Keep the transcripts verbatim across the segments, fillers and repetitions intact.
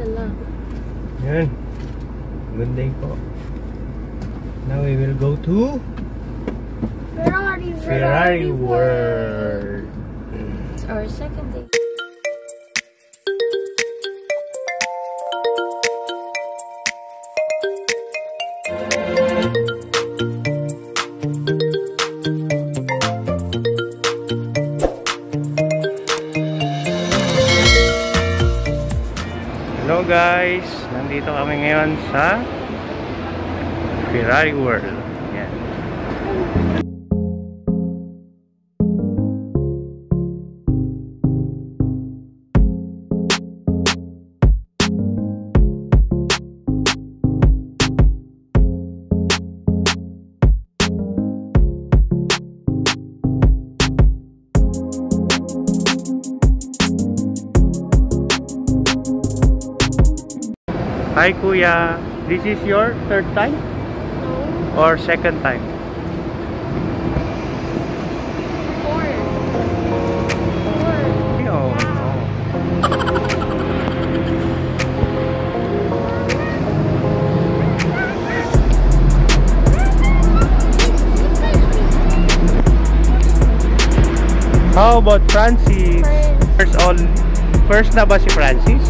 mashallah. Yan. Good day po. Now we will go to Ferrari, Ferrari World. It's our second day. Hello guys, nandito kami ngayon sa Ferrari World. Yan. Hi Kuya, this is your third time? No. Or second time? Four. Four. No. No. How about Francis? First, all, first na ba si Francis?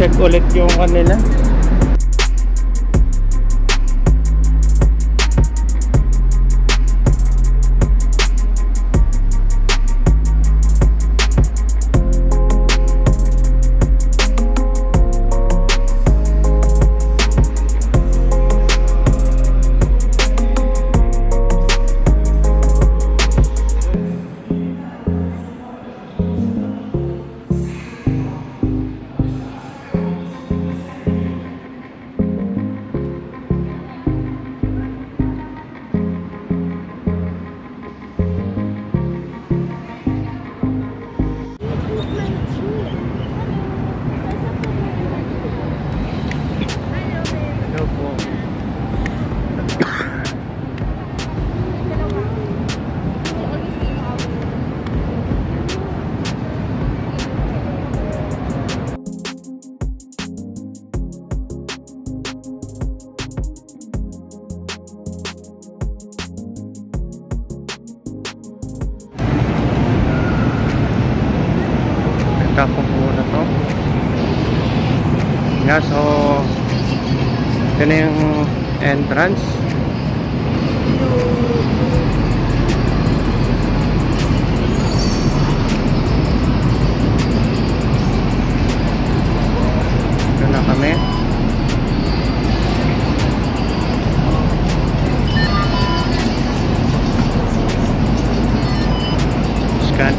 Check ulit yung kanila. Yeah, so ito na yung entrance. Ito na kami. Scan.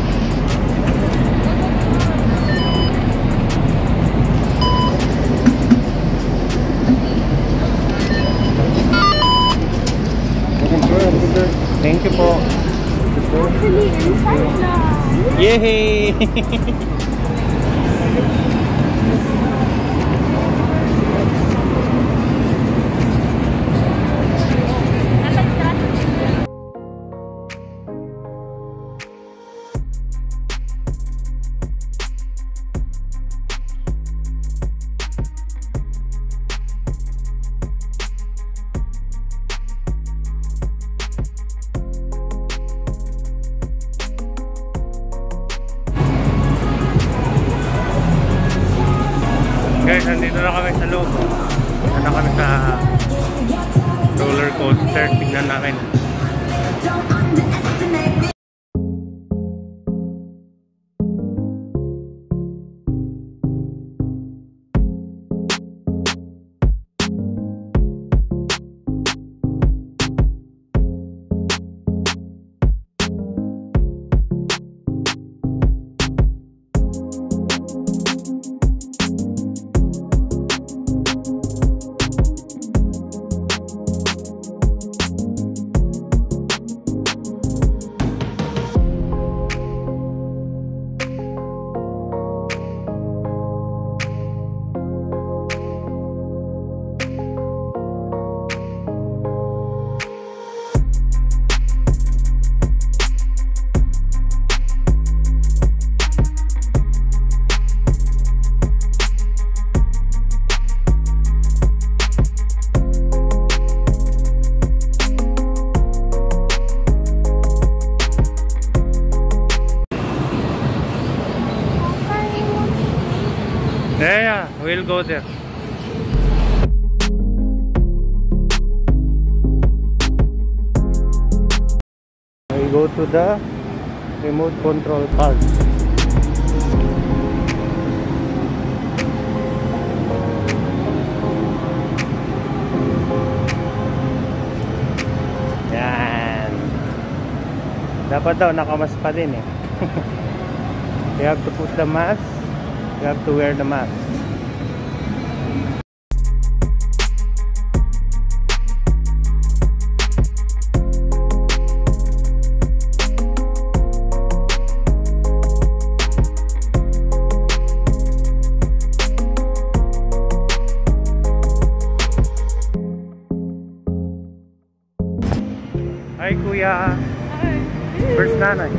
Thank you po. Yay! Guys, nandito na kami sa loob. Nandito na kami sa roller coaster. Tignan namin. We'll go there. We'll go to the remote control part. Yan. Dapat daw nakamas pa din eh. You have to put the mask. You have to wear the mask. Hi, Kuya. Hi. First nanay.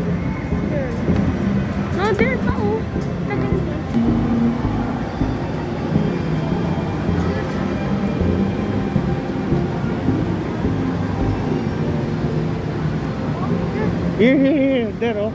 No, there's no. Here, here, here, there, oh.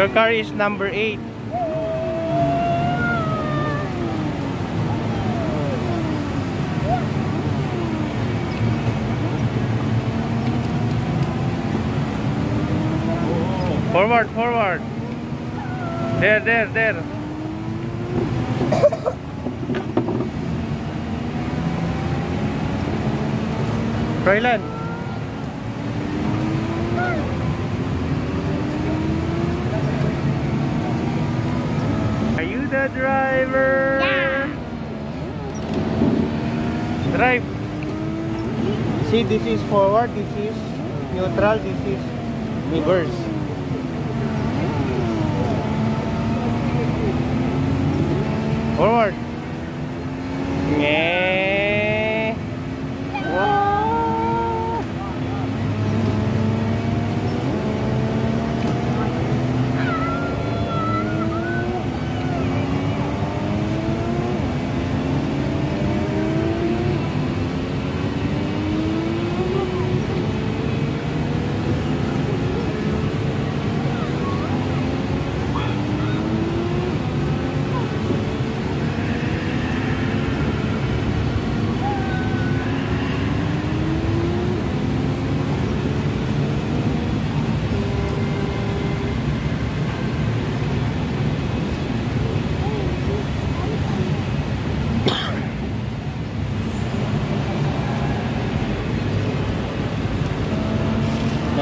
Your car is number eight. Forward, forward. There, there, there. Freiland. The driver. Yeah. Drive. See, this is forward, this is neutral, this is reverse. Forward. Yeah.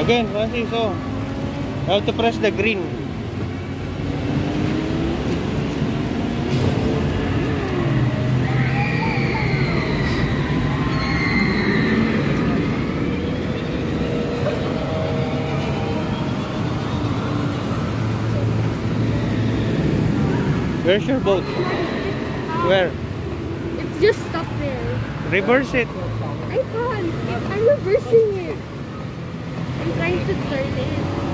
Again, once you so, I have to press the green. Where's your boat? Where? It's just stuck there. Reverse it. I can't. I'm reversing it. I'm trying to turn it.